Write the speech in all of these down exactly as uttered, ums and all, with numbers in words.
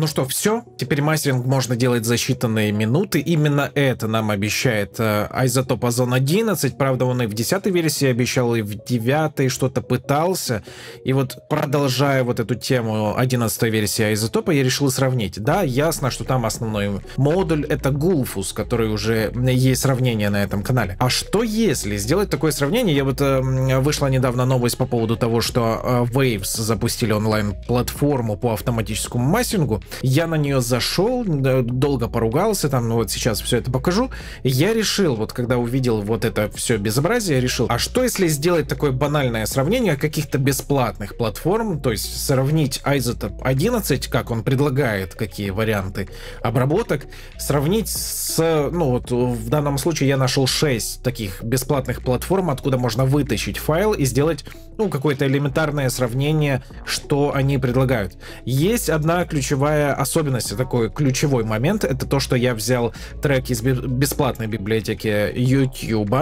Ну что, все. Теперь мастеринг можно делать за считанные минуты. Именно это нам обещает э, iZotope Ozone одиннадцать. Правда, он и в десятой версии обещал, и в девятой что-то пытался. И вот, продолжая вот эту тему одиннадцатой версии iZotope, я решил сравнить. Да, ясно, что там основной модуль — это Gullfoss, который уже есть сравнение на этом канале. А что если сделать такое сравнение? Я вот э, вышла недавно новость по поводу того, что э, Waves запустили онлайн-платформу по автоматическому мастерингу. Я на нее зашел, долго поругался, там, ну вот сейчас все это покажу. Я решил, вот когда увидел вот это все безобразие, я решил, а что если сделать такое банальное сравнение каких-то бесплатных платформ, то есть сравнить iZotope одиннадцать, как он предлагает, какие варианты обработок, сравнить с, ну вот в данном случае я нашел шесть таких бесплатных платформ, откуда можно вытащить файл и сделать, ну, какое-то элементарное сравнение, что они предлагают. Есть одна ключевая особенность, такой ключевой момент, это то, что я взял трек из бесплатной библиотеки YouTube,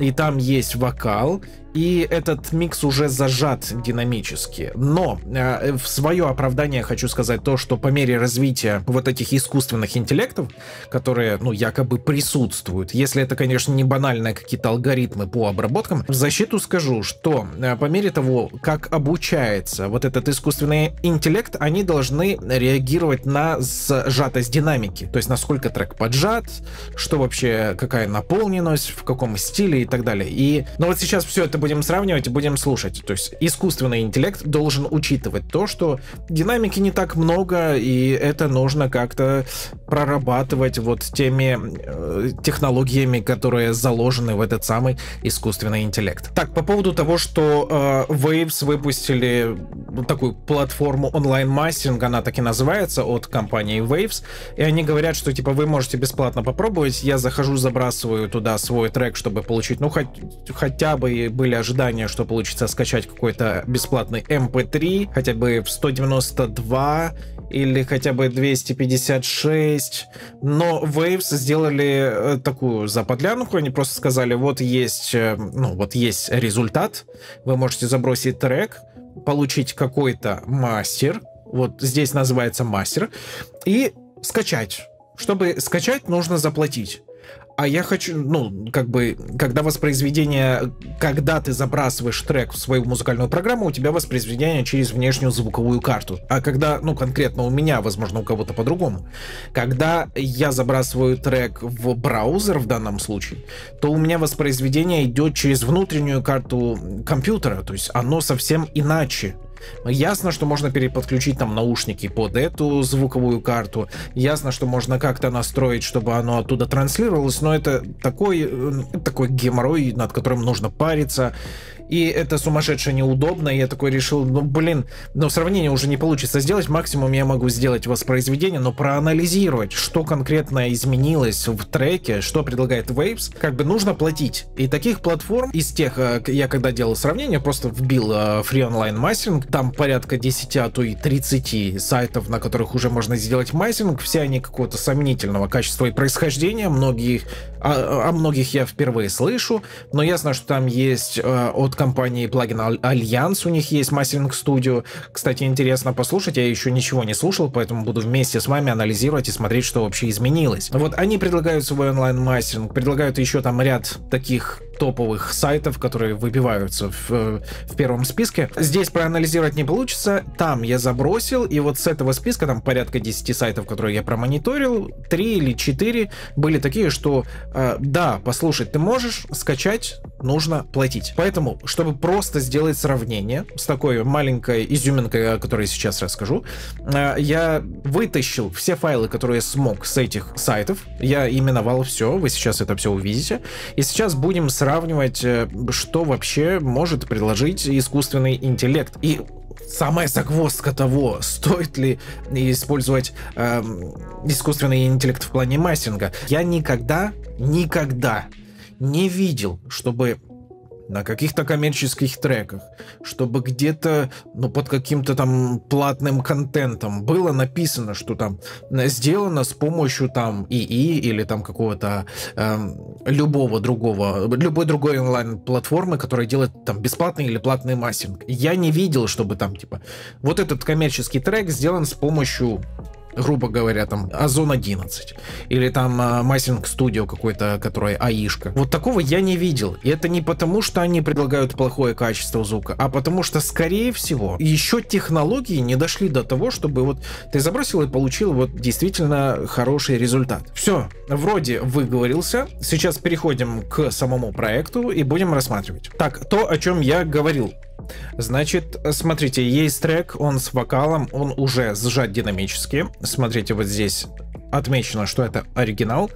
и там есть вокал, и этот микс уже зажат динамически. Но э, в свое оправдание хочу сказать то, что по мере развития вот этих искусственных интеллектов, которые, ну, якобы присутствуют, если это, конечно, не банальные какие-то алгоритмы по обработкам, в защиту скажу, что э, по мере того, как обучается вот этот искусственный интеллект, они должны реагировать на сжатость динамики, то есть насколько трек поджат, что вообще, какая наполненность, в каком стиле и так далее. И, ну, вот сейчас все это будем сравнивать и будем слушать. То есть искусственный интеллект должен учитывать то, что динамики не так много, и это нужно как-то прорабатывать вот теми э, технологиями, которые заложены в этот самый искусственный интеллект. Так, по поводу того, что э, Waves выпустили такую платформу онлайн-мастеринга, она так и называется, от компании Waves, и они говорят, что типа вы можете бесплатно попробовать. Я захожу, забрасываю туда свой трек, чтобы получить, ну, хоть, хотя бы и были ожидания, что получится скачать какой-то бесплатный эм пэ три, хотя бы в сто девяносто два или хотя бы двести пятьдесят шесть, но Waves сделали такую заподлянку, они просто сказали, вот есть, ну, вот есть результат, вы можете забросить трек, получить какой-то мастер, вот здесь называется мастер, и скачать. Чтобы скачать, нужно заплатить. А я хочу, ну, как бы, когда воспроизведение, когда ты забрасываешь трек в свою музыкальную программу, у тебя воспроизведение через внешнюю звуковую карту. А когда, ну, конкретно у меня, возможно, у кого-то по-другому, когда я забрасываю трек в браузер в данном случае, то у меня воспроизведение идет через внутреннюю карту компьютера, то есть оно совсем иначе. Ясно, что можно переподключить там наушники под эту звуковую карту, ясно, что можно как-то настроить, чтобы оно оттуда транслировалось, но это такой, такой геморрой, над которым нужно париться, и это сумасшедше неудобно, и я такой решил, ну блин, но сравнение уже не получится сделать, максимум я могу сделать воспроизведение, но проанализировать, что конкретно изменилось в треке, что предлагает Waves, как бы нужно платить. И таких платформ, из тех, я когда делал сравнение, просто вбил Free Online Mastering, там порядка десяти, а то и тридцати сайтов, на которых уже можно сделать мастеринг, все они какого-то сомнительного качества и происхождения, многих, о, о многих я впервые слышу, но ясно, что там есть э, от компании Plugin Alliance, у них есть Mastering Studio, кстати, интересно послушать, я еще ничего не слушал, поэтому буду вместе с вами анализировать и смотреть, что вообще изменилось. Вот они предлагают свой онлайн-мастеринг, предлагают еще там ряд таких топовых сайтов, которые выбиваются в, в первом списке. Здесь проанализировать не получится, там я забросил, и вот с этого списка, там порядка десяти сайтов, которые я промониторил, три или четыре были такие, что э, да, послушать ты можешь, скачать нужно платить. Поэтому, чтобы просто сделать сравнение с такой маленькой изюминкой, о которой сейчас расскажу, э, я вытащил все файлы, которые смог с этих сайтов, я именовал все, вы сейчас это все увидите, и сейчас будем сравнивать сравнивать, что вообще может предложить искусственный интеллект. И самая загвоздка того, стоит ли использовать э, искусственный интеллект в плане мастеринга. Я никогда, никогда не видел, чтобы на каких-то коммерческих треках, чтобы где-то, ну, под каким-то там платным контентом было написано, что там сделано с помощью там ИИ или там какого-то э, любого другого, любой другой онлайн-платформы, которая делает там бесплатный или платный мастеринг. Я не видел, чтобы там типа вот этот коммерческий трек сделан с помощью грубо говоря, там Озон одиннадцать или там Mastering Studio какой-то, которая аишка. Вот такого я не видел. И это не потому, что они предлагают плохое качество звука, а потому что, скорее всего, еще технологии не дошли до того, чтобы вот ты забросил и получил вот действительно хороший результат. Все, вроде выговорился. Сейчас переходим к самому проекту и будем рассматривать. Так, то, о чем я говорил. Значит, смотрите, есть трек, он с вокалом, он уже сжат динамически. Смотрите, вот здесь отмечено, что это оригинал.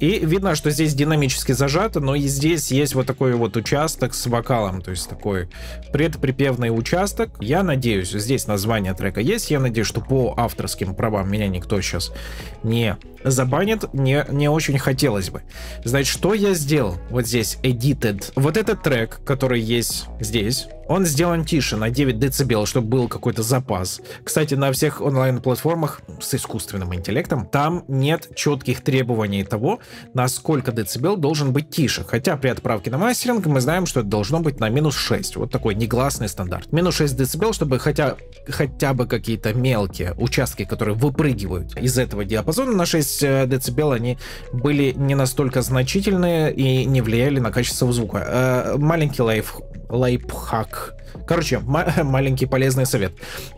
И видно, что здесь динамически зажато, но и здесь есть вот такой вот участок с вокалом, то есть такой предприпевный участок. Я надеюсь, здесь название трека есть, я надеюсь, что по авторским правам меня никто сейчас не забанит, мне не очень хотелось бы. Значит, что я сделал? Вот здесь edited. Вот этот трек, который есть здесь, он сделан тише на девять децибел, чтобы был какой-то запас. Кстати, на всех онлайн-платформах с искусственным интеллектом там нет четких требований того, на сколько децибел должен быть тише. Хотя при отправке на мастеринг мы знаем, что это должно быть на минус шесть. Вот такой негласный стандарт. минус шесть децибел, чтобы хотя, хотя бы какие-то мелкие участки, которые выпрыгивают из этого диапазона на шесть децибел, они были не настолько значительные и не влияли на качество звука. Маленький лайф... лайфхак. Короче, маленький полезный совет.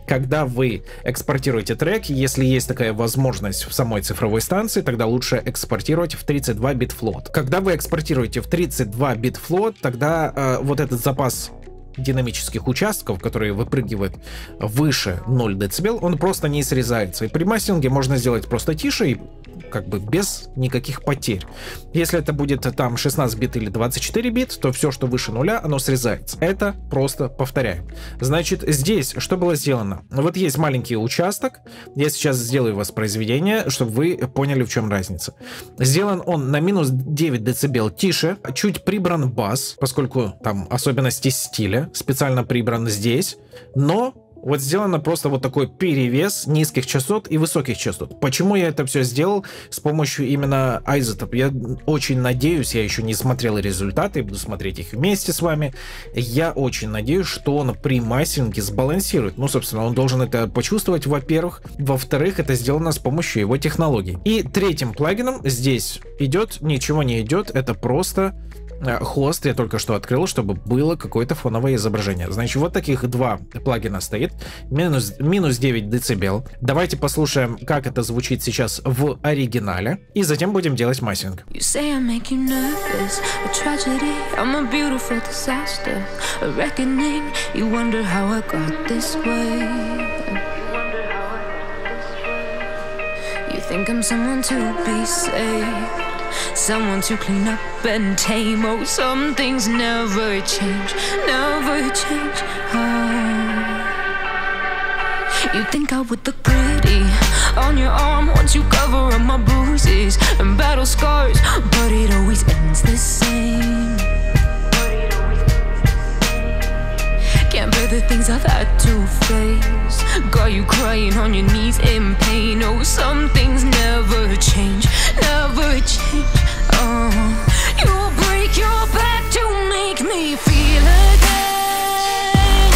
Когда вы экспортируете трек, если есть такая возможность в самой цифровой станции, тогда лучше экспортировать в тридцать два бит флот. Когда вы экспортируете в тридцать два бит флот, тогда э, вот этот запас динамических участков, которые выпрыгивают выше ноль децибел, он просто не срезается. И при мастеринге можно сделать просто тише и как бы без никаких потерь. Если это будет там шестнадцать бит или двадцать четыре бит, то все, что выше нуля, оно срезается. Это просто повторяем. Значит, здесь что было сделано? Вот есть маленький участок. Я сейчас сделаю воспроизведение, чтобы вы поняли, в чем разница. Сделан он на минус девять децибел тише, чуть прибран бас, поскольку там особенности стиля, специально прибран здесь, но вот сделано просто вот такой перевес низких частот и высоких частот. Почему я это все сделал с помощью именно iZotope? Я очень надеюсь, я еще не смотрел результаты, буду смотреть их вместе с вами. Я очень надеюсь, что он при мастеринге сбалансирует. Ну, собственно, он должен это почувствовать, во-первых. Во-вторых, это сделано с помощью его технологий. И третьим плагином здесь идет, ничего не идет, это просто... хост я только что открыл, чтобы было какое-то фоновое изображение. Значит, вот таких два плагина стоит. Минус, минус девять децибел. Давайте послушаем, как это звучит сейчас в оригинале. И затем будем делать мастеринг. Someone to clean up and tame. Oh, some things never change, never change. Oh. You think I would look pretty on your arm once you cover up my bruises and battle scars, but it always ends the same. Can't bear the things I've had to face. Got you crying on your knees in pain. Oh, some things never change, never change. Oh, you break your back to make me feel again.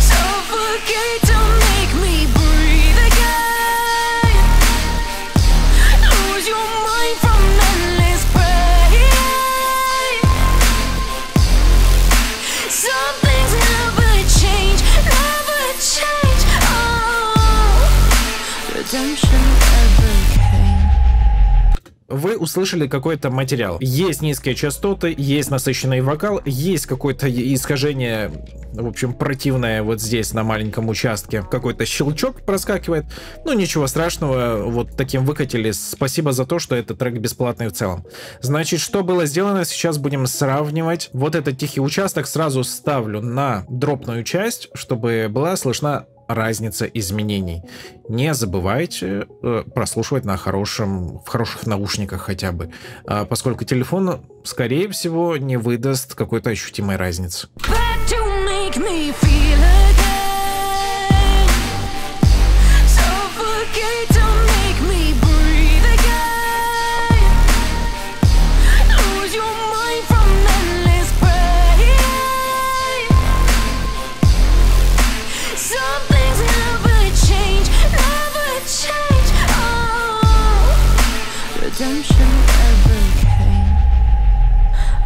Suffocate to make me breathe again. Lose your mind from endless pain. Some things never change, never change. Oh, redemption ever. Вы услышали какой-то материал. Есть низкие частоты, есть насыщенный вокал, есть какое-то искажение, в общем, противное вот здесь на маленьком участке. Какой-то щелчок проскакивает. Ну, ничего страшного, вот таким выкатили. Спасибо за то, что этот трек бесплатный в целом. Значит, что было сделано, сейчас будем сравнивать. Вот этот тихий участок сразу ставлю на дропную часть, чтобы была слышна разница изменений. Не забывайте э, прослушивать на хорошем, в хороших наушниках хотя бы, э, поскольку телефон, скорее всего, не выдаст какой-то ощутимой разницы.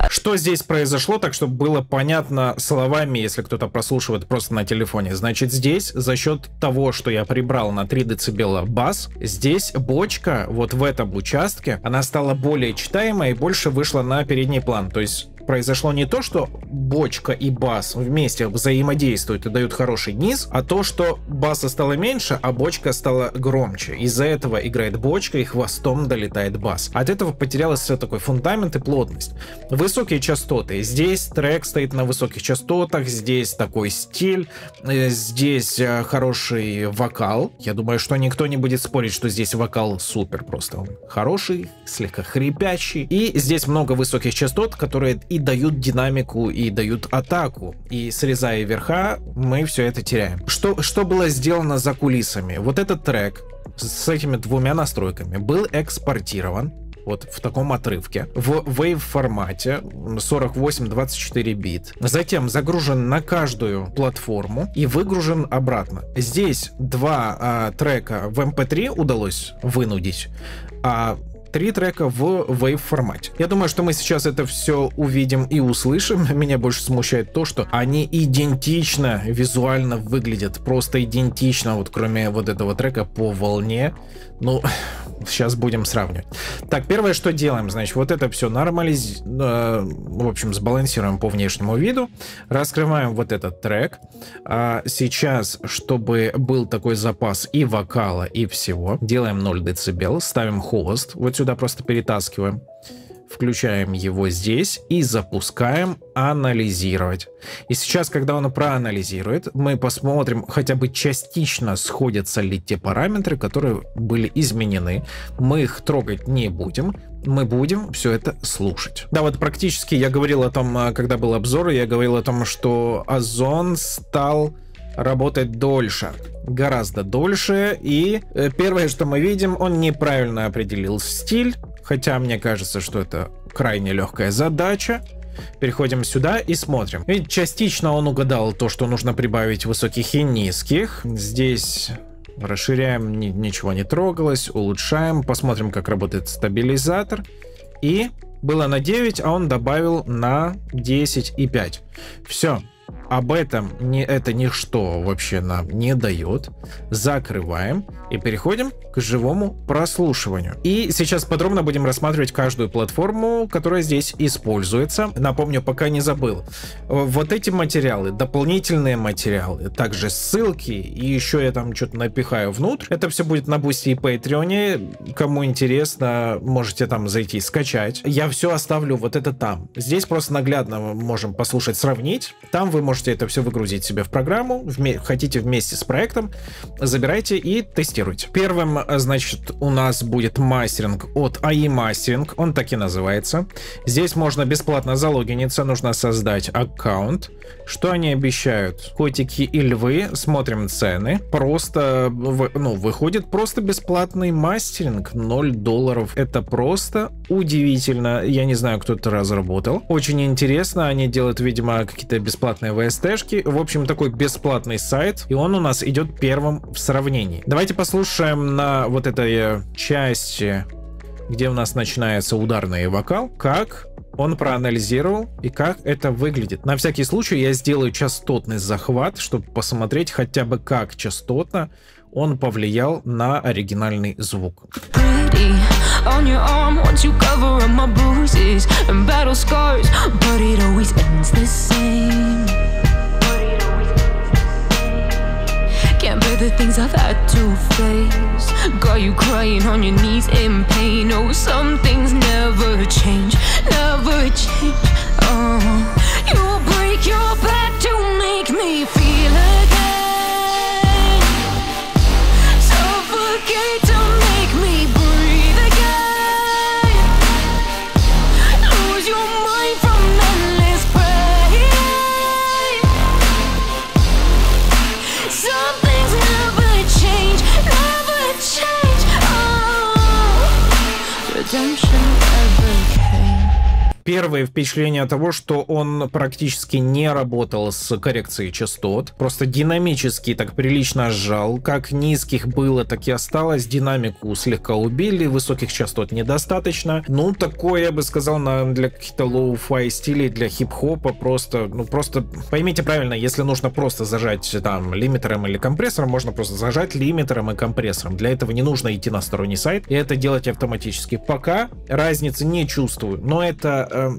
Что здесь произошло, так чтобы было понятно словами, если кто-то прослушивает просто на телефоне. Значит, здесь за счет того, что я прибрал на три децибела бас, здесь бочка вот в этом участке, она стала более читаемой и больше вышла на передний план. То есть произошло не то, что бочка и бас вместе взаимодействуют и дают хороший низ, а то, что баса стало меньше, а бочка стала громче. Из-за этого играет бочка и хвостом долетает бас. От этого потерялось все такой фундамент и плотность. Высокие частоты. Здесь трек стоит на высоких частотах, здесь такой стиль, здесь хороший вокал. Я думаю, что никто не будет спорить, что здесь вокал супер просто. Он хороший, слегка хрипящий. И здесь много высоких частот, которые и дают динамику, и дают атаку. И срезая верха, мы все это теряем. Что, что было сделано за кулисами? Вот этот трек с этими двумя настройками был экспортирован вот в таком отрывке, в Wave формате сорок восемь двадцать четыре бит. Затем загружен на каждую платформу и выгружен обратно. Здесь два а, трека в эм пэ три удалось вынудить, а три трека в Wave формате. Я думаю, что мы сейчас это все увидим и услышим. Меня больше смущает то, что они идентично визуально выглядят, просто идентично, вот кроме вот этого трека по волне. Ну, сейчас будем сравнивать. Так, первое, что делаем, значит, вот это все нормализ... Э, в общем, сбалансируем по внешнему виду. Раскрываем вот этот трек. А сейчас, чтобы был такой запас и вокала, и всего, делаем ноль децибел, ставим хвост. Вот сюда просто перетаскиваем. Включаем его здесь и запускаем анализировать. И сейчас, когда он проанализирует, мы посмотрим, хотя бы частично сходятся ли те параметры, которые были изменены. Мы их трогать не будем. Мы будем все это слушать. Да, вот практически я говорил о том, когда был обзор, я говорил о том, что Ozone стал работать дольше, гораздо дольше. И первое, что мы видим, он неправильно определил стиль. Хотя мне кажется, что это крайне легкая задача. Переходим сюда и смотрим. Ведь частично он угадал то, что нужно прибавить высоких и низких. Здесь расширяем, ничего не трогалось, улучшаем. Посмотрим, как работает стабилизатор. И было на девять, а он добавил на десять и пять. Все. Об этом не, это ничто вообще нам не дает. Закрываем и переходим к живому прослушиванию. И сейчас подробно будем рассматривать каждую платформу, которая здесь используется. Напомню, пока не забыл. Вот эти материалы, дополнительные материалы, также ссылки, и еще я там что-то напихаю внутрь. Это все будет на Boosty и Patreon. Кому интересно, можете там зайти, скачать. Я все оставлю вот это там. Здесь просто наглядно мы можем послушать, сравнить. Там вы можете это все выгрузить себе в программу, вме- хотите вместе с проектом, забирайте и тестируйте. Первым, значит, у нас будет мастеринг от эй ай Mastering, он так и называется. Здесь можно бесплатно залогиниться, нужно создать аккаунт. Что они обещают? Котики и львы, смотрим цены. Просто, ну, выходит просто бесплатный мастеринг, ноль долларов. Это просто удивительно, я не знаю, кто это разработал. Очень интересно, они делают, видимо, какие-то бесплатные варианты. ВСТшки. В общем, такой бесплатный сайт, и он у нас идет первым в сравнении. Давайте послушаем на вот этой части, где у нас начинается ударный вокал, как он проанализировал и как это выглядит. На всякий случай я сделаю частотный захват, чтобы посмотреть хотя бы, как частотно он повлиял на оригинальный звук. Первое впечатление того, что он практически не работал с коррекцией частот. Просто динамически так прилично сжал. Как низких было, так и осталось. Динамику слегка убили, высоких частот недостаточно. Ну, такое, я бы сказал, наверное, для каких-то лоу-фай стилей, для хип-хопа. Просто, ну, просто поймите правильно, если нужно просто зажать там лимитером или компрессором, можно просто зажать лимитером и компрессором. Для этого не нужно идти на сторонний сайт и это делать автоматически. Пока разницы не чувствую, но это... Э,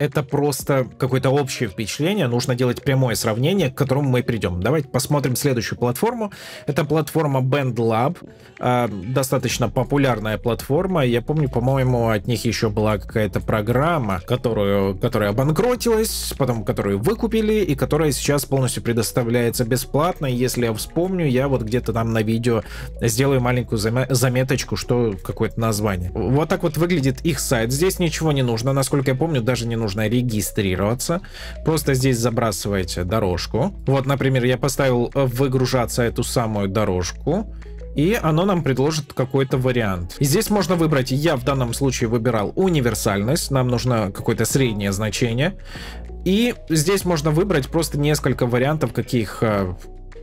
это просто какое-то общее впечатление. Нужно делать прямое сравнение, к которому мы придем. Давайте посмотрим следующую платформу. Это платформа BandLab. Э, достаточно популярная платформа. Я помню, по-моему, от них еще была какая-то программа, которую, которая обанкротилась, потом которую выкупили, и которая сейчас полностью предоставляется бесплатно. Если я вспомню, я вот где-то там на видео сделаю маленькую заметочку, что какое-то название. Вот так вот выглядит их сайт. Здесь ничего не нужно. Насколько я помню, даже не нужно нужно регистрироваться, просто здесь забрасываете дорожку. Вот, например, я поставил выгружаться эту самую дорожку, и оно нам предложит какой-то вариант. И здесь можно выбрать, я в данном случае выбирал универсальность, нам нужно какое-то среднее значение, и здесь можно выбрать просто несколько вариантов, каких...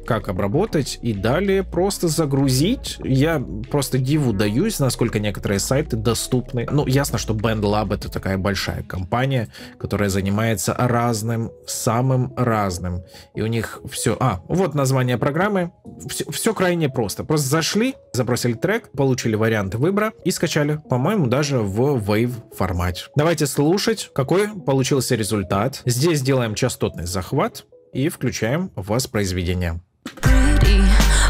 как обработать, и далее просто загрузить. Я просто диву даюсь, насколько некоторые сайты доступны. Ну, ясно, что BandLab — это такая большая компания, которая занимается разным, самым разным. И у них все... А, вот название программы. Все, все крайне просто. Просто зашли, забросили трек, получили варианты выбора и скачали. По-моему, даже в Wave формате. Давайте слушать, какой получился результат. Здесь делаем частотный захват и включаем воспроизведение.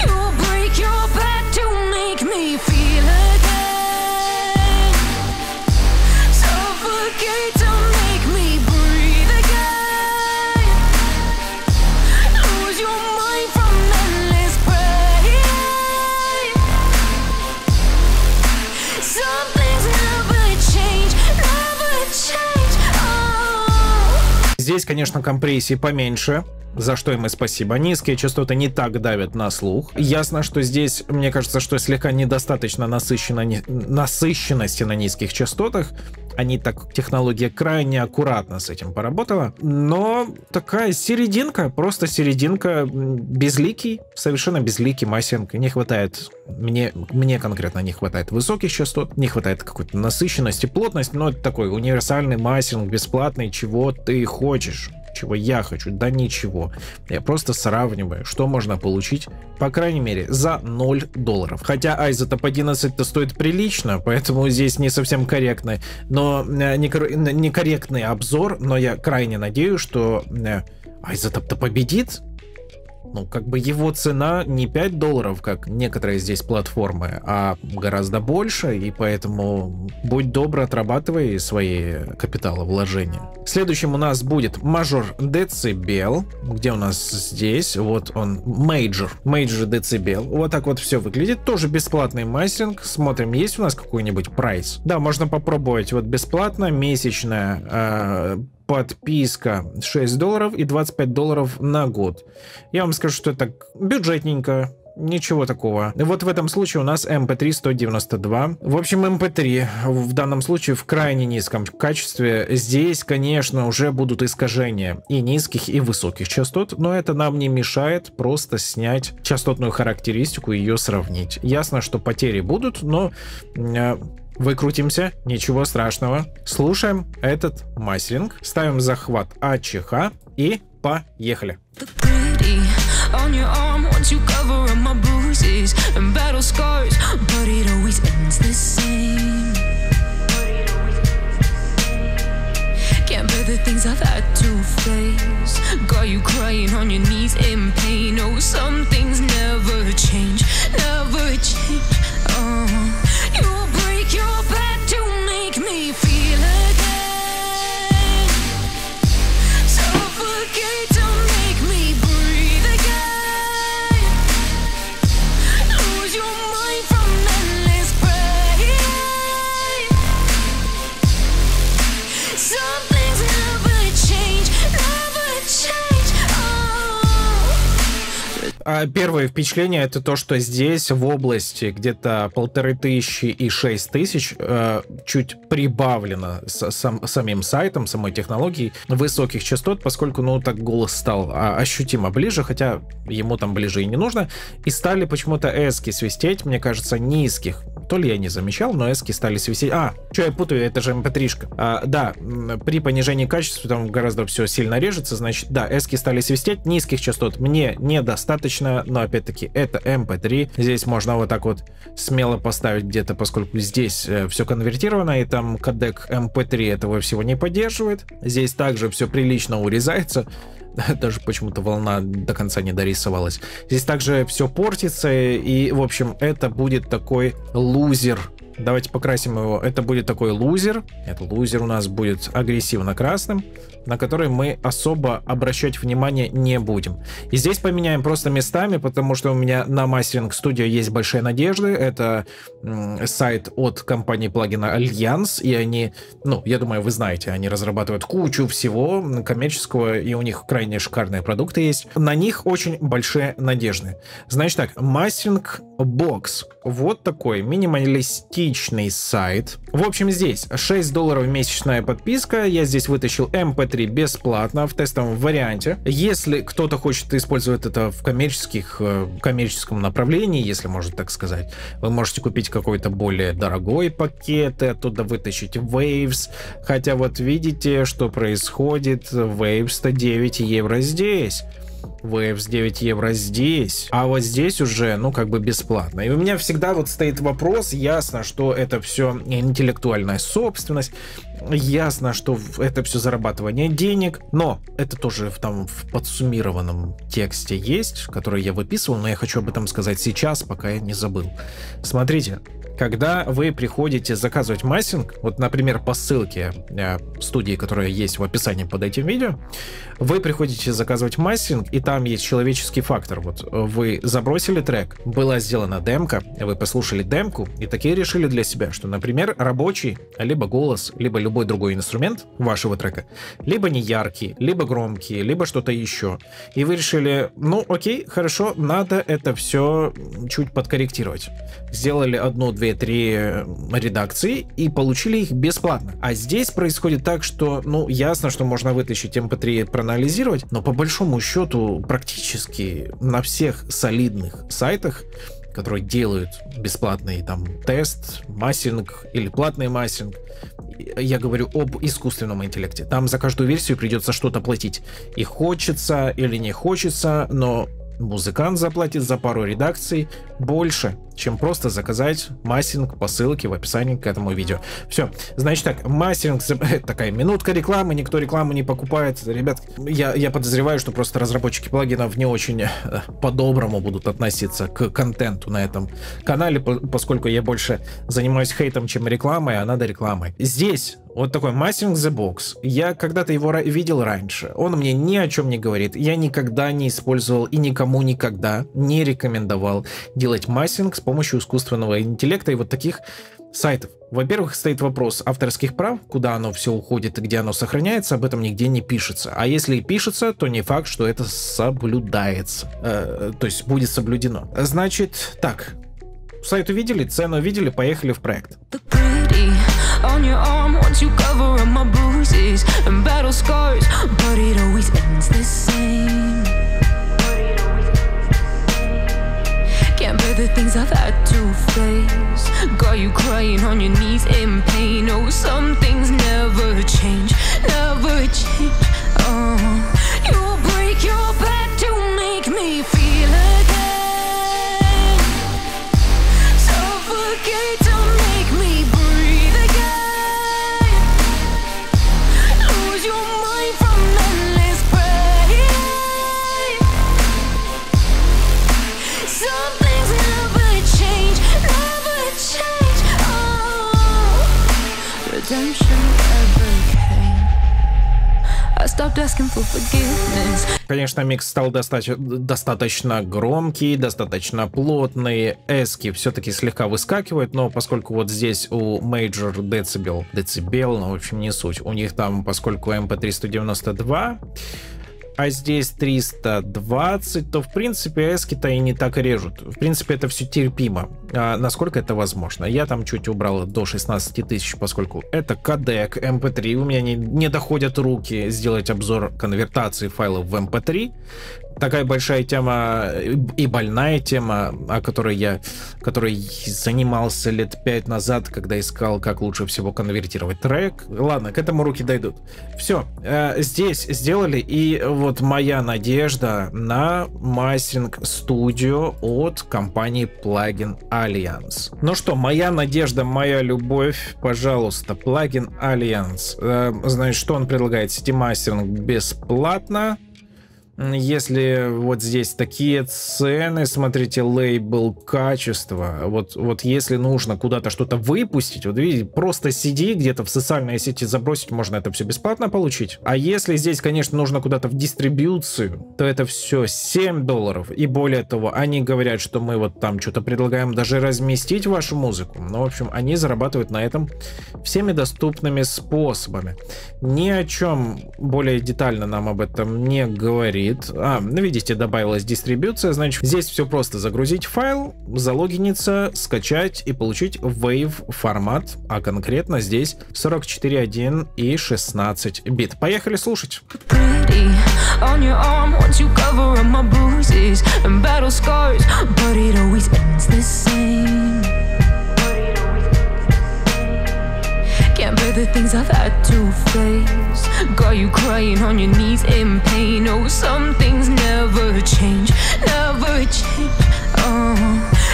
you break your back to make me feel again. Suffocate to make me breathe. Здесь, конечно, компрессии поменьше, за что им и спасибо. Низкие частоты не так давят на слух. Ясно, что здесь, мне кажется, что слегка недостаточно насыщенно, насыщенности на низких частотах. Они так, технология крайне аккуратно с этим поработала. Но такая серединка, просто серединка, безликий, совершенно безликий мастеринг. Не хватает, мне, мне конкретно не хватает высоких частот, не хватает какой-то насыщенности, плотности, но это такой универсальный мастеринг, бесплатный, чего ты хочешь. Чего я хочу? Да ничего. Я просто сравниваю, что можно получить, по крайней мере, за ноль долларов. Хотя iZotope одиннадцать-то стоит прилично, поэтому здесь не совсем корректный, но некорректный обзор, но я крайне надеюсь, что iZotope-то победит. Ну, как бы его цена не пять долларов, как некоторые здесь платформы, а гораздо больше, и поэтому будь добр, отрабатывай свои капиталовложения. Следующим у нас будет Major Decibel, где у нас здесь, вот он, Major, Major Decibel. Вот так вот все выглядит, тоже бесплатный мастеринг. Смотрим, есть у нас какой-нибудь прайс. Да, можно попробовать, вот бесплатно, месячная, э подписка шесть долларов и двадцать пять долларов на год. Я вам скажу, что это бюджетненько, ничего такого. Вот в этом случае у нас эм пэ три сто девяносто два. В общем, эм пэ три в данном случае в крайне низком качестве. Здесь, конечно, уже будут искажения и низких, и высоких частот, но это нам не мешает просто снять частотную характеристику и ее сравнить. Ясно, что потери будут, но... Выкрутимся, ничего страшного. Слушаем этот мастеринг, ставим захват а че ха и поехали. You're back to make me feel again. Suffocate to make me breathe again. Lose your mind from the Первое впечатление — это то, что здесь в области где-то полторы тысячи и шесть тысяч чуть прибавлено с сам, самим сайтом, самой технологией высоких частот, поскольку, ну, так голос стал ощутимо ближе, хотя ему там ближе и не нужно. И стали почему-то эски свистеть, мне кажется, низких. То ли я не замечал, но эски стали свистеть. А, что я путаю, это же эм пэ три-шка. А, да, при понижении качества там гораздо все сильно режется, значит, да, эски стали свистеть, низких частот мне недостаточно, но опять-таки это эм пэ три, здесь можно вот так вот смело поставить где-то, поскольку здесь э, все конвертировано, и там кодек эм пэ три этого всего не поддерживает, здесь также все прилично урезается, даже почему-то волна до конца не дорисовалась, здесь также все портится, и в общем это будет такой лузер. Давайте покрасим его. Это будет такой лузер. Этот лузер у нас будет агрессивно-красным, на который мы особо обращать внимание не будем. И здесь поменяем просто местами, потому что у меня на Mastering Studio есть большие надежды. Это сайт от компании Plugin Alliance, и они, ну, я думаю, вы знаете, они разрабатывают кучу всего коммерческого, и у них крайне шикарные продукты есть. На них очень большие надежды. Значит так, Masteringbox. Вот такой минималистичный сайт. В общем, здесь шесть долларов месячная подписка. Я здесь вытащил эм пэ три бесплатно в тестовом варианте. Если кто-то хочет использовать это в коммерческих, коммерческом направлении, если можно так сказать, вы можете купить какой-то более дорогой пакет, оттуда вытащить Waves. Хотя вот видите, что происходит. Waves сто девять евро здесь. Waves девять евро здесь, а вот здесь уже, ну, как бы бесплатно. И у меня всегда вот стоит вопрос, ясно, что это все интеллектуальная собственность, ясно, что это все зарабатывание денег, но это тоже там в подсуммированном тексте есть, который я выписывал, но я хочу об этом сказать сейчас, пока я не забыл. Смотрите, когда вы приходите заказывать мастинг, вот, например, по ссылке э, студии, которая есть в описании под этим видео, вы приходите заказывать мастинг, и там есть человеческий фактор. Вот вы забросили трек, была сделана демка, вы послушали демку, и такие решили для себя, что, например, рабочий, либо голос, либо любой другой инструмент вашего трека, либо неяркий, либо громкий, либо что-то еще. И вы решили, ну, окей, хорошо, надо это все чуть подкорректировать. Сделали одну-две три редакции и получили их бесплатно. А здесь происходит так, что, ну, ясно, что можно вытащить эм пэ три, проанализировать, но по большому счету практически на всех солидных сайтах, которые делают бесплатный там тест, мастинг или платный мастинг, я говорю об искусственном интеллекте, там за каждую версию придется что-то платить. И хочется или не хочется, но музыкант заплатит за пару редакций больше, чем просто заказать мастинг по ссылке в описании к этому видео. Все, значит так, мастинг, такая минутка рекламы, никто рекламу не покупает. Ребят, я, я подозреваю, что просто разработчики плагинов не очень по-доброму будут относиться к контенту на этом канале, поскольку я больше занимаюсь хейтом, чем рекламой, а надо рекламой. Здесь вот такой Mastering the Box. Я когда-то его видел раньше. Он мне ни о чем не говорит. Я никогда не использовал и никому никогда не рекомендовал делать мастинг с помощью искусственного интеллекта и вот таких сайтов. Во-первых, стоит вопрос авторских прав, куда оно все уходит и где оно сохраняется, об этом нигде не пишется. А если и пишется, то не факт, что это соблюдается. Э, то есть будет соблюдено. Значит, так. Сайт увидели, цену увидели, поехали в проект. Конечно, микс стал достаточно, достаточно громкий, достаточно плотный. Эски все-таки слегка выскакивают, но поскольку вот здесь у Major Decibel, Decibel, ну, в общем, не суть. У них там, поскольку эм пэ три сто девяносто два... а здесь триста двадцать, то в принципе эски-то и не так режут. В принципе, это все терпимо, насколько это возможно. Я там чуть убрал до шестнадцати тысяч, поскольку это кодек эм пэ три. У меня не, не доходят руки сделать обзор конвертации файлов в эм пэ три. Такая большая тема и больная тема, о которой я которой занимался лет пять назад, когда искал, как лучше всего конвертировать трек. Ладно, к этому руки дойдут. Все, э, здесь сделали. И вот моя надежда на Mastering Studio от компании Plugin Alliance. Ну что, моя надежда, моя любовь, пожалуйста, Plugin Alliance. Э, значит, что он предлагает? Сети мастеринг бесплатно. Если вот здесь такие цены, смотрите, лейбл, качество. Вот, вот если нужно куда-то что-то выпустить, вот видите, просто сиди где-то в социальной сети забросить, можно это все бесплатно получить. А если здесь, конечно, нужно куда-то в дистрибьюцию, то это все семь долларов. И более того, они говорят, что мы вот там что-то предлагаем даже разместить вашу музыку. Ну, в общем, они зарабатывают на этом всеми доступными способами. Ни о чем более детально нам об этом не говорит. А, ну видите, добавилась дистрибьюция, значит, здесь все просто: загрузить файл, залогиниться, скачать и получить Wave формат, а конкретно здесь сорок четыре один и шестнадцать бит. Поехали слушать. The things I've had to face got you crying on your knees in pain. Oh, some things never change, never change. Oh,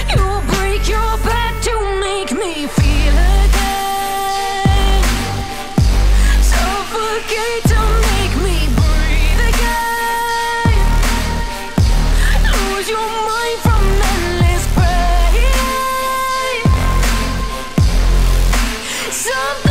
you break your back to make me feel again. Suffocate to make me breathe again. Lose your mind from endless pain. Something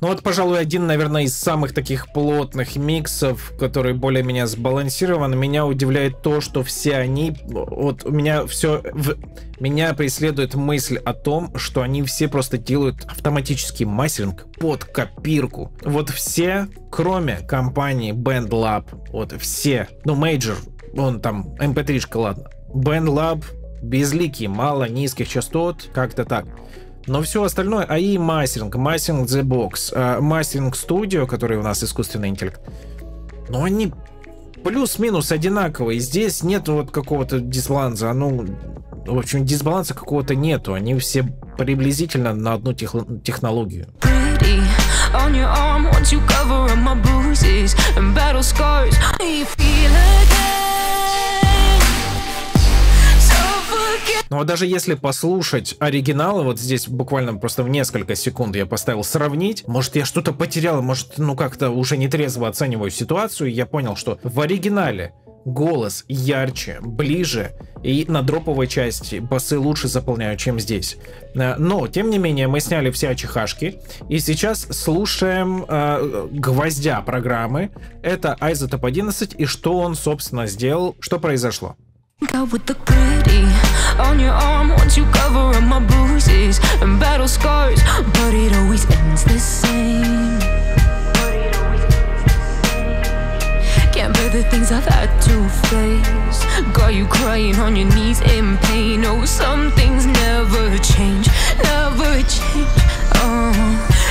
Ну вот, пожалуй, один, наверное, из самых таких плотных миксов, который более-менее сбалансирован. Меня удивляет то, что все они... Вот у меня все... В... Меня преследует мысль о том, что они все просто делают автоматический мастеринг под копирку. Вот все, кроме компании BandLab, вот все, ну, Major, он там, эм пэ три-шка, ладно, BandLab, безликие, мало низких частот, как-то так. Но все остальное, эй ай Mastering, Mastering The Box, uh, Mastering Studio, который у нас искусственный интеллект, но они плюс-минус одинаковые. Здесь нет вот какого-то дисбаланса, ну, в общем, дисбаланса какого-то нету. Они все приблизительно на одну тех технологию. Ну а даже если послушать оригиналы, вот здесь буквально просто в несколько секунд я поставил сравнить, может я что-то потерял, может ну как-то уже нетрезво оцениваю ситуацию, я понял, что в оригинале голос ярче, ближе, и на дроповой части басы лучше заполняют, чем здесь. Но, тем не менее, мы сняли все очехашки, и сейчас слушаем э, гвоздя программы. Это iZotope одиннадцать, и что он, собственно, сделал, что произошло. On your arm once you cover up my bruises and battle scars, but it always ends the same. Can't bear the things I've had to face. Got you crying on your knees in pain. Oh, some things never change, never change. Oh,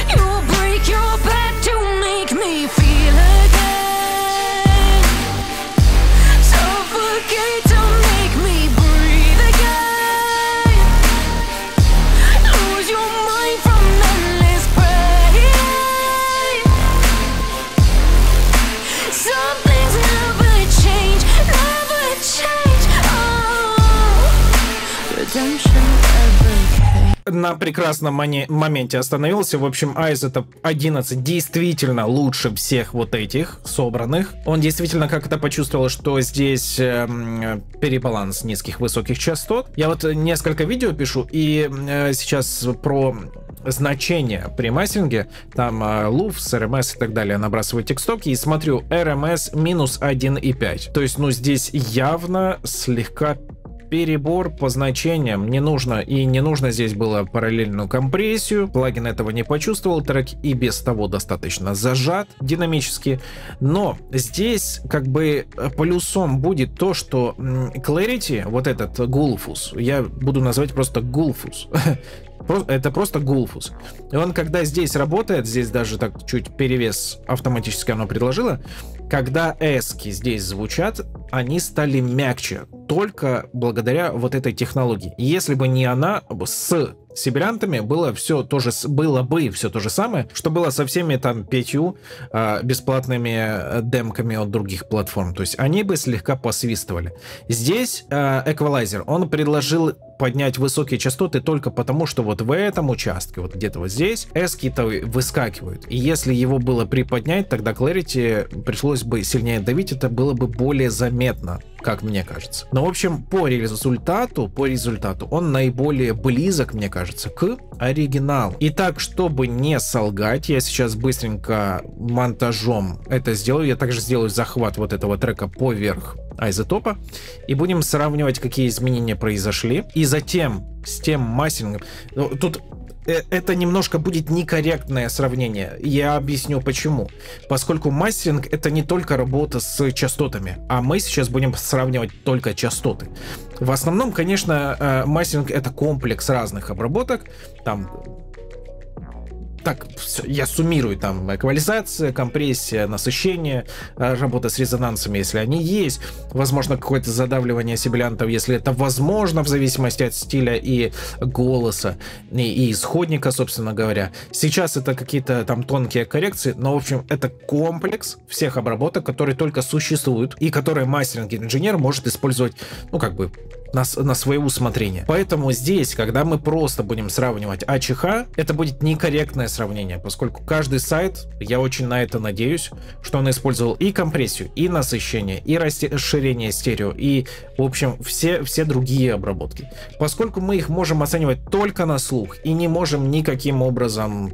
you break your back to make me feel again. Suffocate to make me breathe. На прекрасном моменте остановился. В общем, iZotope одиннадцать действительно лучше всех вот этих собранных. Он действительно как-то почувствовал, что здесь э, перебаланс низких-высоких частот. Я вот несколько видео пишу, и э, сейчас про значения при мастеринге, там луфс, эр эм эс и так далее, набрасываю текстоки и смотрю эр эм эс минус один и пять. То есть, ну, здесь явно слегка перебор по значениям не нужно, и не нужно здесь было параллельную компрессию. Плагин этого не почувствовал, трек и без того достаточно зажат динамически. Но здесь как бы плюсом будет то, что Clarity, вот этот Gullfoss, я буду называть просто Gullfoss. Это просто Gullfoss. И он, когда здесь работает, здесь даже так чуть перевес автоматически оно предложило, когда эски здесь звучат, они стали мягче, только благодаря вот этой технологии. Если бы не она, с сибилянтами было все то же, было бы все то же самое, что было со всеми там пятью э, бесплатными демками от других платформ. То есть они бы слегка посвистывали. Здесь э, эквалайзер, он предложил поднять высокие частоты только потому, что вот в этом участке, вот где-то вот здесь, эски-то выскакивают. И если его было приподнять, тогда Clarity пришлось бы сильнее давить, это было бы более заметно, как мне кажется. Но, в общем, по результату, по результату он наиболее близок, мне кажется, к оригиналу. И так, чтобы не солгать, я сейчас быстренько монтажом это сделаю. Я также сделаю захват вот этого трека поверх iZotope. И будем сравнивать, какие изменения произошли. И затем с тем мастерингом. Тут это немножко будет некорректное сравнение. Я объясню почему. Поскольку мастеринг — это не только работа с частотами, а мы сейчас будем сравнивать только частоты. В основном, конечно, мастеринг — это комплекс разных обработок. Там... Так, я суммирую, там, эквализация, компрессия, насыщение, работа с резонансами, если они есть, возможно, какое-то задавливание сибилянтов, если это возможно, в зависимости от стиля и голоса, и, и исходника, собственно говоря. Сейчас это какие-то там тонкие коррекции, но, в общем, это комплекс всех обработок, которые только существуют, и которые мастеринг-инженер может использовать, ну, как бы, На, на свое усмотрение. Поэтому здесь, когда мы просто будем сравнивать АЧХ, это будет некорректное сравнение, поскольку каждый сайт, я очень на это надеюсь, что он использовал и компрессию, и насыщение, и расширение стерео, и, в общем, все, все другие обработки. Поскольку мы их можем оценивать только на слух и не можем никаким образом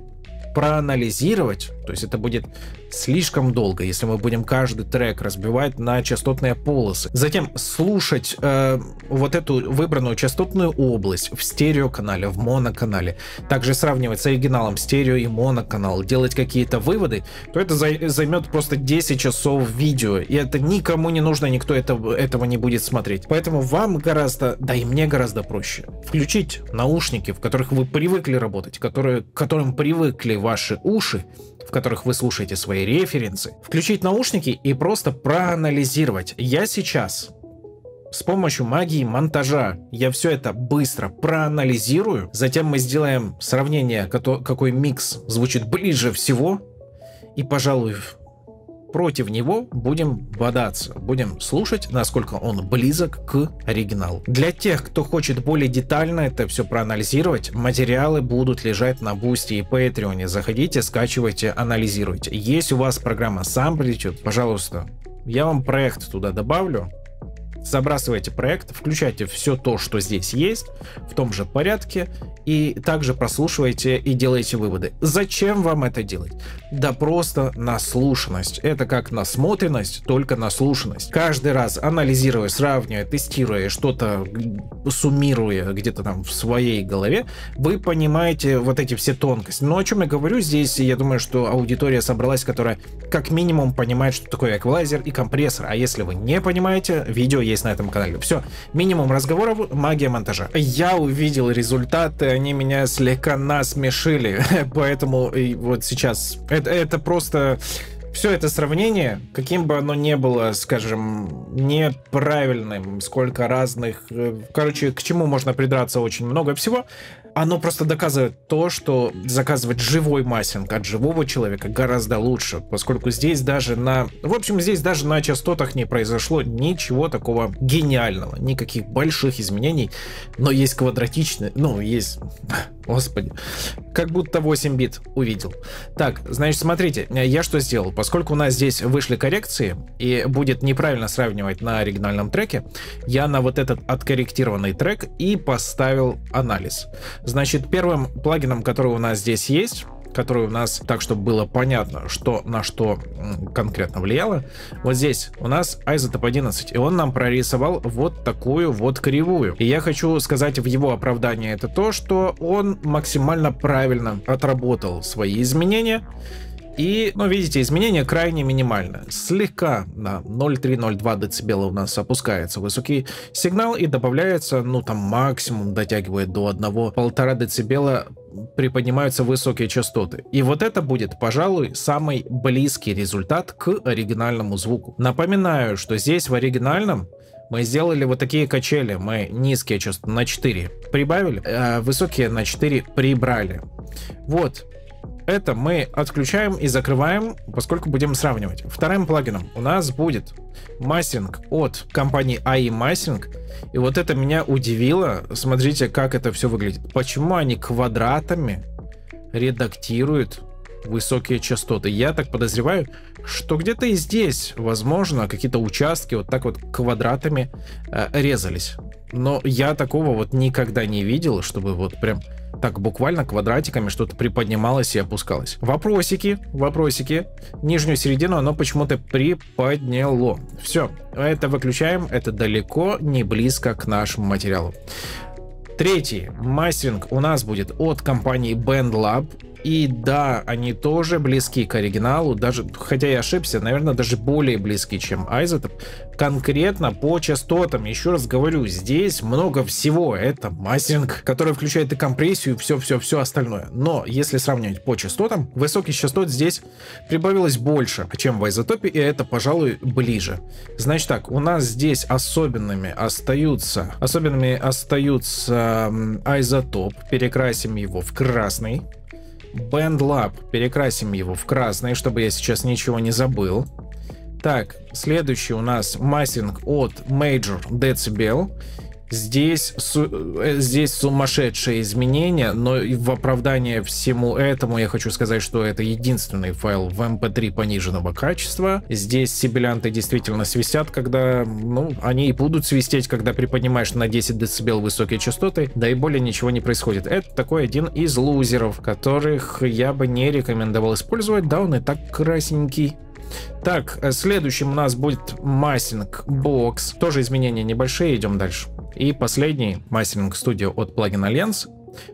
проанализировать, то есть это будет слишком долго, если мы будем каждый трек разбивать на частотные полосы. Затем слушать э, вот эту выбранную частотную область в стереоканале, в моноканале. Также сравнивать с оригиналом стерео и моноканал, делать какие-то выводы, то это за займет просто десять часов видео. И это никому не нужно, никто это, этого не будет смотреть. Поэтому вам гораздо, да и мне гораздо проще включить наушники, в которых вы привыкли работать, которые, к которым привыкли ваши уши, в которых вы слушаете свои референсы, включить наушники и просто проанализировать. Я сейчас с помощью магии монтажа я все это быстро проанализирую, затем мы сделаем сравнение, какой микс звучит ближе всего, и, пожалуй, против него будем бодаться, будем слушать, насколько он близок к оригиналу. Для тех, кто хочет более детально это все проанализировать, материалы будут лежать на Boosty и Patreon. Заходите, скачивайте, анализируйте. Есть у вас программа Samplitude, пожалуйста, я вам проект туда добавлю. Забрасывайте проект, включайте все то, что здесь есть, в том же порядке, и также прослушивайте и делайте выводы. Зачем вам это делать? Да просто наслушанность. Это как насмотренность, только наслушанность. Каждый раз анализируя, сравнивая, тестируя, что-то суммируя где-то там в своей голове, вы понимаете вот эти все тонкости. Но о чем я говорю здесь, я думаю, что аудитория собралась, которая как минимум понимает, что такое эквалайзер и компрессор. А если вы не понимаете, видео есть на этом канале. Все, минимум разговоров, магия монтажа. Я увидел результаты, они меня слегка насмешили, поэтому и вот сейчас это, это просто все это сравнение, каким бы оно ни было, скажем, неправильным, сколько разных, короче, к чему можно придраться очень много всего, оно просто доказывает то, что заказывать живой мастеринг от живого человека гораздо лучше, поскольку здесь даже на... В общем, здесь даже на частотах не произошло ничего такого гениального, никаких больших изменений, но есть квадратичные... Ну, есть... Господи. Как будто восемь бит увидел. Так, значит, смотрите, я что сделал? Поскольку у нас здесь вышли коррекции, и будет неправильно сравнивать на оригинальном треке, я на вот этот откорректированный трек и поставил анализ. Значит, первым плагином, который у нас здесь есть, который у нас, так чтобы было понятно, что на что конкретно влияло. Вот здесь у нас iZotope одиннадцать, и он нам прорисовал вот такую вот кривую. И я хочу сказать в его оправдании это то, что он максимально правильно отработал свои изменения. И, ну, видите, изменения крайне минимальны. Слегка на ноль целых три - ноль целых два децибела у нас опускается высокий сигнал и добавляется, ну, там максимум дотягивает до одного - полутора децибела, приподнимаются высокие частоты. И вот это будет, пожалуй, самый близкий результат к оригинальному звуку. Напоминаю, что здесь в оригинальном мы сделали вот такие качели. Мы низкие частоты на четыре прибавили, а высокие на четыре прибрали. Вот. Это мы отключаем и закрываем, поскольку будем сравнивать. Вторым плагином у нас будет мастеринг от компании эй ай Mastering. И вот это меня удивило. Смотрите, как это все выглядит. Почему они квадратами редактируют высокие частоты? Я так подозреваю, что где-то и здесь, возможно, какие-то участки вот так вот квадратами э, резались. Но я такого вот никогда не видел, чтобы вот прям так буквально квадратиками что-то приподнималось и опускалось. Вопросики, вопросики. Нижнюю середину оно почему-то приподняло. Все, это выключаем, это далеко не близко к нашему материалу. Третий мастеринг у нас будет от компании BandLab. И да, они тоже близки к оригиналу, даже, хотя я ошибся, наверное, даже более близки, чем iZotope. Конкретно по частотам, еще раз говорю, здесь много всего. Это мастеринг, который включает и компрессию, и все-все-все остальное. Но если сравнивать по частотам, высоких частот здесь прибавилось больше, чем в iZotope, и это, пожалуй, ближе. Значит так, у нас здесь особенными остаются, особенными остаются iZotope, перекрасим его в красный. BandLab, перекрасим его в красный, чтобы я сейчас ничего не забыл. Так, следующий у нас мастеринг от Major Decibel. Здесь, здесь сумасшедшие изменения, но в оправдание всему этому я хочу сказать, что это единственный файл в эм пэ три пониженного качества. Здесь сибилянты действительно свистят, когда, ну, они и будут свистеть, когда приподнимаешь на десять децибел высокие частоты, да и более ничего не происходит. Это такой один из лузеров, которых я бы не рекомендовал использовать, да он и так красненький. Так, следующим у нас будет Masteringbox. Тоже изменения небольшие, идем дальше. И последний Mastering Studio от Plugin Alliance.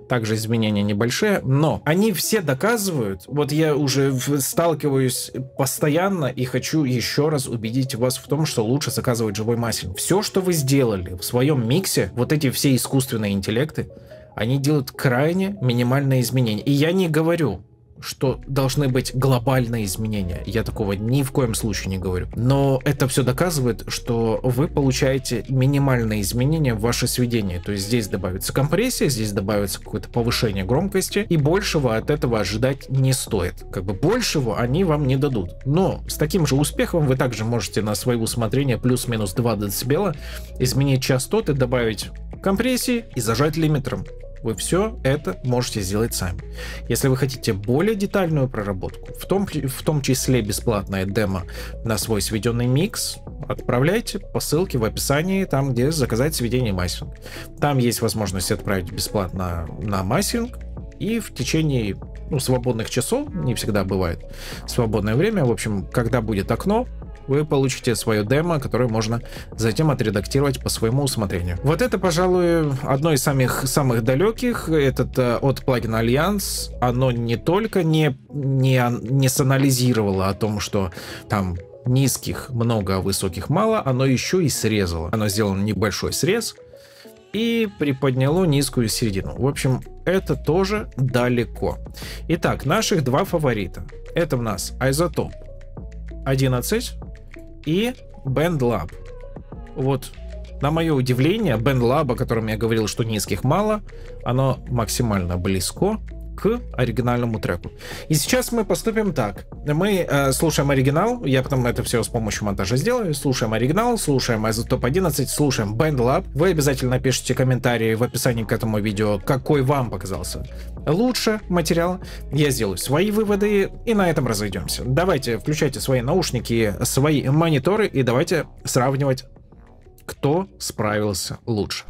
Также изменения небольшие, но они все доказывают, вот я уже сталкиваюсь постоянно и хочу еще раз убедить вас в том, что лучше заказывать живой мастеринг. Все, что вы сделали в своем миксе, вот эти все искусственные интеллекты, они делают крайне минимальные изменения. И я не говорю, что должны быть глобальные изменения. Я такого ни в коем случае не говорю. Но это все доказывает, что вы получаете минимальные изменения в ваше сведение. То есть здесь добавится компрессия, здесь добавится какое-то повышение громкости, и большего от этого ожидать не стоит. Как бы большего они вам не дадут. Но с таким же успехом вы также можете на свое усмотрение плюс-минус два децибела изменить частоты, добавить компрессии и зажать лимитером. Вы все это можете сделать сами. Если вы хотите более детальную проработку, в том, в том числе бесплатное демо на свой сведенный микс, отправляйте по ссылке в описании, там где заказать сведение мастеринг. Там есть возможность отправить бесплатно на мастеринг, и в течение, ну, свободных часов, не всегда бывает свободное время, в общем, когда будет окно, вы получите свое демо, которое можно затем отредактировать по своему усмотрению. Вот это, пожалуй, одно из самых, самых далеких. Этот э, от Plugin Alliance. Оно не только не, не, не санализировало о том, что там низких много, а высоких мало, оно еще и срезало. Оно сделало небольшой срез и приподняло низкую середину. В общем, это тоже далеко. Итак, наших два фаворита. Это у нас iZotope одиннадцать и BandLab. Вот, на мое удивление, BandLab, о котором я говорил, что низких мало, оно максимально близко к оригинальному треку. И сейчас мы поступим так. Мы э, слушаем оригинал, я потом это все с помощью монтажа сделаю. Слушаем оригинал, слушаем iZotope одиннадцать, слушаем BandLab. Вы обязательно пишите комментарии в описании к этому видео, какой вам показался лучше материал. Я сделаю свои выводы и на этом разойдемся. Давайте включайте свои наушники, свои мониторы и давайте сравнивать кто справился лучше.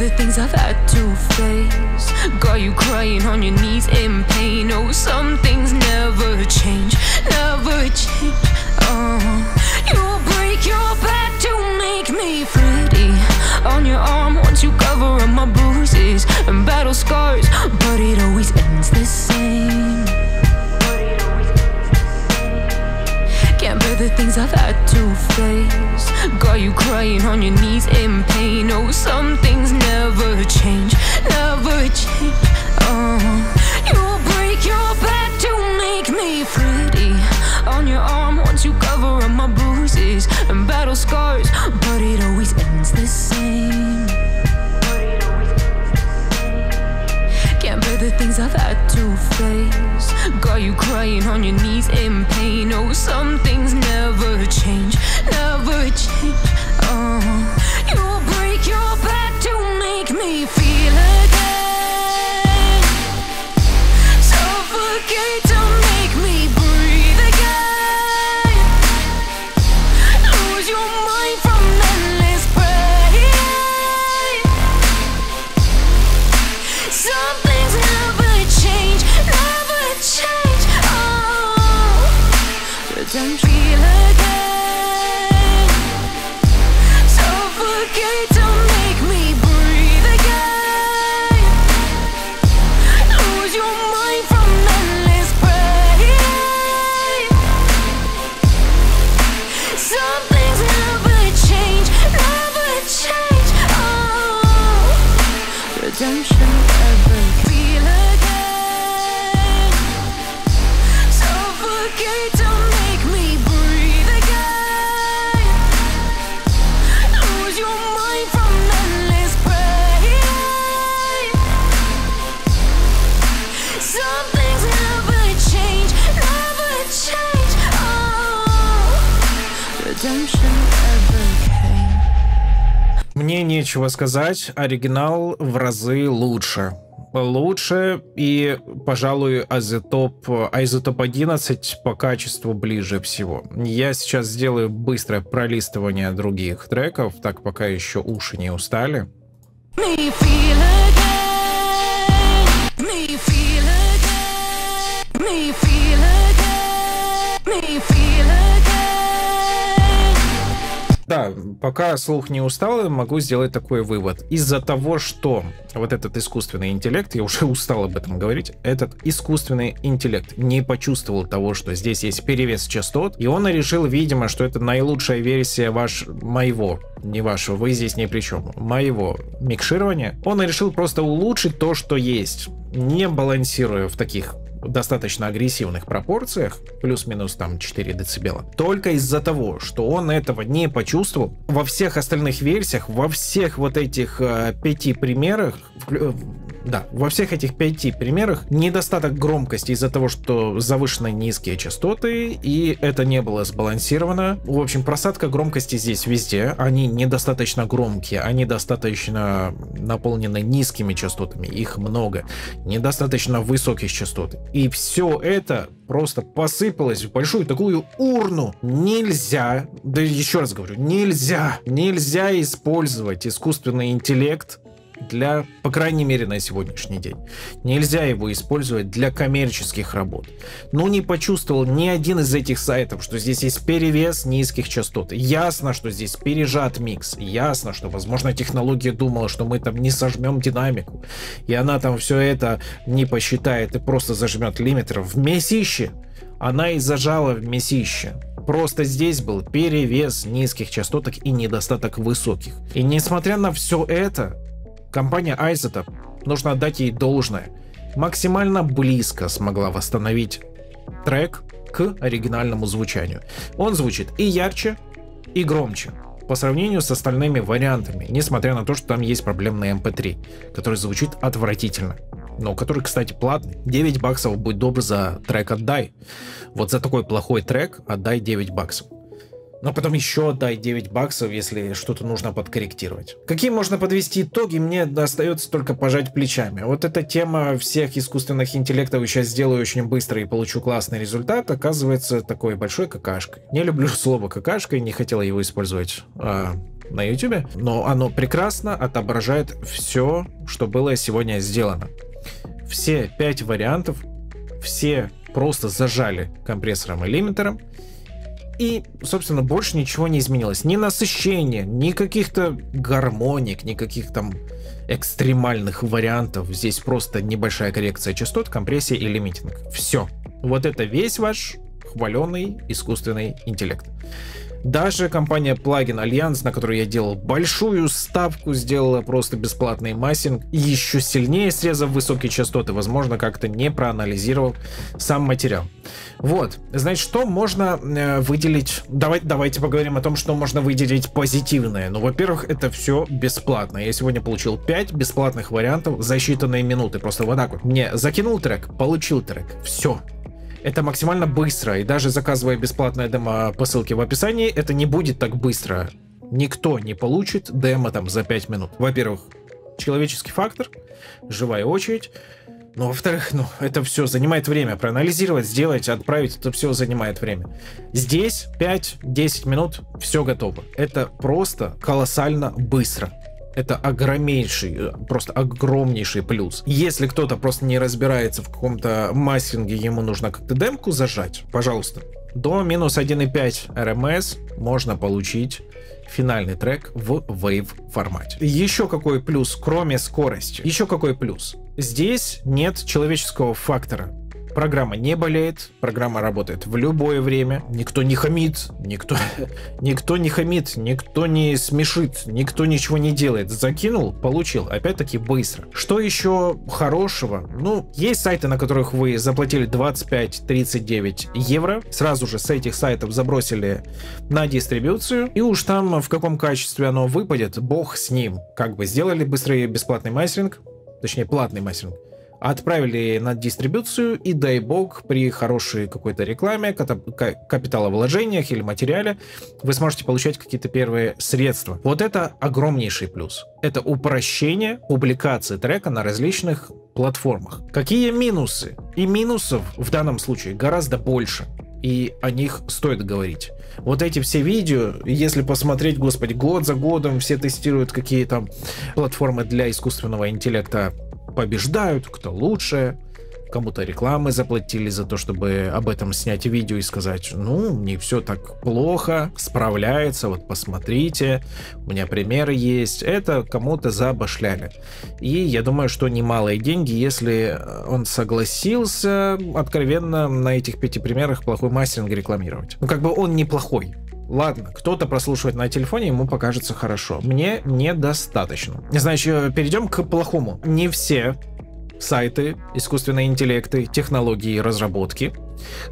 The things I've had to face got you crying on your knees in pain. Oh, some things never change, never change. Oh, you break your back to make me pretty. On your arm, once you cover up my bruises and battle scars, but it always ends the same. The things I've had to face got you crying on your knees in pain. Oh, some things never change, never change. Oh, you break your back to make me pretty. On your arm, once you cover up my bruises and battle scars, but it always ends the same. The things I've had to face got you crying on your knees in pain. Oh, some things never change, never change. Oh, you break your back to make me feel again. Suffocate to make me breathe again. Lose your mind from endless praying. Something and feel again. Suffocate to make me breathe again. Lose your mind from endless praying. Some things never change, never change. Oh, redemption ever. Feel again. Suffocate to мне нечего сказать, оригинал в разы лучше. Лучше и, пожалуй, iZotope, iZotope одиннадцать по качеству ближе всего. Я сейчас сделаю быстрое пролистывание других треков, так пока еще уши не устали. Да, пока слух не устал, могу сделать такой вывод. Из-за того, что вот этот искусственный интеллект, я уже устал об этом говорить, этот искусственный интеллект не почувствовал того, что здесь есть перевес частот, и он решил, видимо, что это наилучшая версия ваш... моего, не вашего, вы здесь ни при чем, моего микширования. Он решил просто улучшить то, что есть, не балансируя в таких достаточно агрессивных пропорциях, плюс-минус там четыре децибела, только из-за того, что он этого не почувствовал. Во всех остальных версиях, во всех вот этих э, пяти примерах, э, да, во всех этих пяти примерах недостаток громкости из-за того, что завышены низкие частоты, и это не было сбалансировано. В общем, просадка громкости здесь везде, они недостаточно громкие, они достаточно наполнены низкими частотами, их много, недостаточно высоких частот. И все это просто посыпалось в большую такую урну. Нельзя, да еще раз говорю, нельзя, нельзя использовать искусственный интеллект для, по крайней мере, на сегодняшний день. Нельзя его использовать для коммерческих работ. Но не почувствовал ни один из этих сайтов, что здесь есть перевес низких частот. Ясно, что здесь пережат микс. Ясно, что, возможно, технология думала, что мы там не сожмем динамику. И она там все это не посчитает и просто зажмет лимитер в месище. Она и зажала в месище. Просто здесь был перевес низких частоток и недостаток высоких. И несмотря на все это, компания iZotope, нужно отдать ей должное, максимально близко смогла восстановить трек к оригинальному звучанию. Он звучит и ярче, и громче по сравнению с остальными вариантами, несмотря на то, что там есть проблемный эм пэ три, который звучит отвратительно, но который, кстати, платный. девять баксов, будь добр, за трек отдай. Вот за такой плохой трек отдай девять баксов. но потом еще отдай девять баксов, если что-то нужно подкорректировать. Какие можно подвести итоги, мне остается только пожать плечами. Вот эта тема всех искусственных интеллектов «сейчас сделаю очень быстро и получу классный результат» оказывается такой большой какашкой. Не люблю слово «какашка» и не хотел его использовать а, на YouTube, но оно прекрасно отображает все, что было сегодня сделано. Все пять вариантов, все просто зажали компрессором и лимитером, и, собственно, больше ничего не изменилось. Ни насыщение, ни каких-то гармоник, никаких там экстремальных вариантов. Здесь просто небольшая коррекция частот, компрессия и лимитинг. Все. Вот это весь ваш хваленый искусственный интеллект. Даже компания Plugin Alliance, на которую я делал большую ставку, сделала просто бесплатный массинг, еще сильнее срезав высокие частоты, возможно, как-то не проанализировал сам материал. Вот, значит, что можно э, выделить? Давайте, давайте поговорим о том, что можно выделить позитивное. Ну, во-первых, это все бесплатно. Я сегодня получил пять бесплатных вариантов за считанные минуты. Просто вот так вот. Мне закинул трек, получил трек. Все. Это максимально быстро, и даже заказывая бесплатное демо по ссылке в описании, это не будет так быстро. Никто не получит демо там за пять минут. Во-первых, человеческий фактор, живая очередь. Ну, во-вторых, ну, это все занимает время. Проанализировать, сделать, отправить, это все занимает время. Здесь пять-десять минут, все готово. Это просто колоссально быстро. Это огромнейший, просто огромнейший плюс. Если кто-то просто не разбирается в каком-то мастеринге, ему нужно как-то демку зажать, пожалуйста, до минус один и пять эр эм эс можно получить финальный трек в Wave формате. Еще какой плюс, кроме скорости? Еще какой плюс? Здесь нет человеческого фактора. Программа не болеет, программа работает в любое время, никто не хамит, никто, никто не хамит, никто не смешит, никто ничего не делает. Закинул, получил, опять-таки быстро. Что еще хорошего? Ну, есть сайты, на которых вы заплатили двадцать пять - тридцать девять евро, сразу же с этих сайтов забросили на дистрибьюцию, и уж там в каком качестве оно выпадет, бог с ним. Как бы сделали быстрый бесплатный мастеринг, точнее платный мастеринг, отправили на дистрибьюцию, и дай бог, при хорошей какой-то рекламе, капиталовложениях или материале вы сможете получать какие-то первые средства. Вот это огромнейший плюс. Это упрощение публикации трека на различных платформах. Какие минусы? И минусов в данном случае гораздо больше, и о них стоит говорить. Вот эти все видео, если посмотреть, господи, год за годом все тестируют, какие там платформы для искусственного интеллекта побеждают, кто лучше, кому-то рекламы заплатили за то, чтобы об этом снять видео и сказать, ну, не все так плохо, справляется, вот посмотрите, у меня примеры есть, это кому-то забашляли. И я думаю, что немалые деньги, если он согласился откровенно на этих пяти примерах плохой мастеринг рекламировать. Ну, как бы он неплохой. Ладно, кто-то прослушивает на телефоне, ему покажется хорошо. Мне недостаточно. Значит, перейдем к плохому. Не все сайты, искусственные интеллекты, технологии и разработки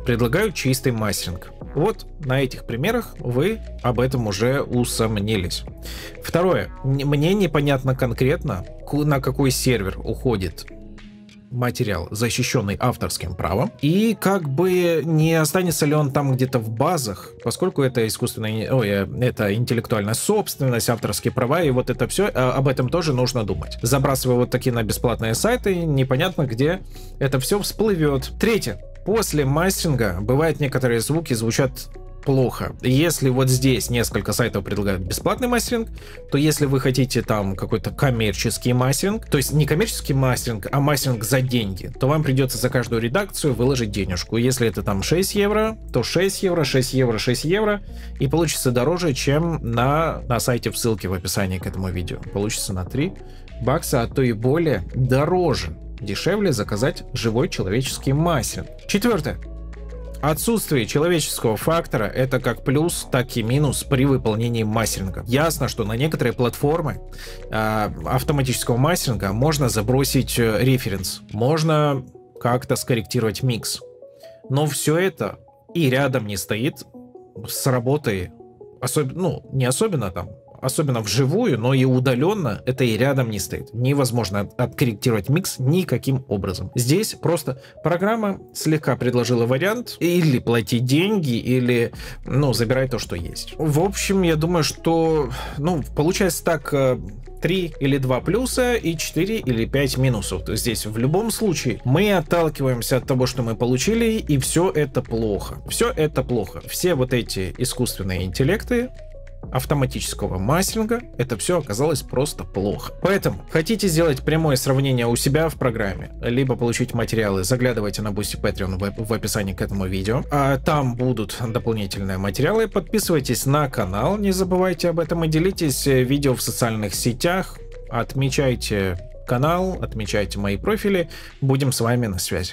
предлагают чистый мастеринг. Вот на этих примерах вы об этом уже усомнились. Второе. Мне непонятно конкретно, на какой сервер уходит материал, защищенный авторским правом, и как бы не останется ли он там где-то в базах, поскольку это искусственная, ой, это интеллектуальная собственность, авторские права, и вот это все, об этом тоже нужно думать. Забрасывая вот такие на бесплатные сайты, непонятно, где это все всплывет. Третье. После мастеринга бывают некоторые звуки звучат плохо. Если вот здесь несколько сайтов предлагают бесплатный мастеринг, то если вы хотите там какой-то коммерческий мастеринг, то есть не коммерческий мастеринг, а мастеринг за деньги, то вам придется за каждую редакцию выложить денежку. Если это там шесть евро, то шесть евро, шесть евро, шесть евро, и получится дороже, чем на, на сайте в ссылке в описании к этому видео. Получится на три бакса, а то и более дороже. Дешевле заказать живой человеческий мастеринг. Четвертое. Отсутствие человеческого фактора – это как плюс, так и минус при выполнении мастеринга. Ясно, что на некоторые платформы э, автоматического мастеринга можно забросить референс, можно как-то скорректировать микс. Но все это и рядом не стоит с работой, особ... ну, не особенно там, особенно вживую, но и удаленно, это и рядом не стоит. Невозможно откорректировать микс никаким образом. Здесь просто программа слегка предложила вариант: или плати деньги, или, ну, забирай то, что есть. В общем, я думаю, что, ну, получается так... три или два плюса и четыре или пять минусов. То есть здесь в любом случае мы отталкиваемся от того, что мы получили, и все это плохо. Все это плохо. Все вот эти искусственные интеллекты автоматического мастеринга, это все оказалось просто плохо. Поэтому, хотите сделать прямое сравнение у себя в программе, либо получить материалы, заглядывайте на Boosty Patreon в, в описании к этому видео. А там будут дополнительные материалы. Подписывайтесь на канал, не забывайте об этом и делитесь видео в социальных сетях. Отмечайте канал, отмечайте мои профили. Будем с вами на связи.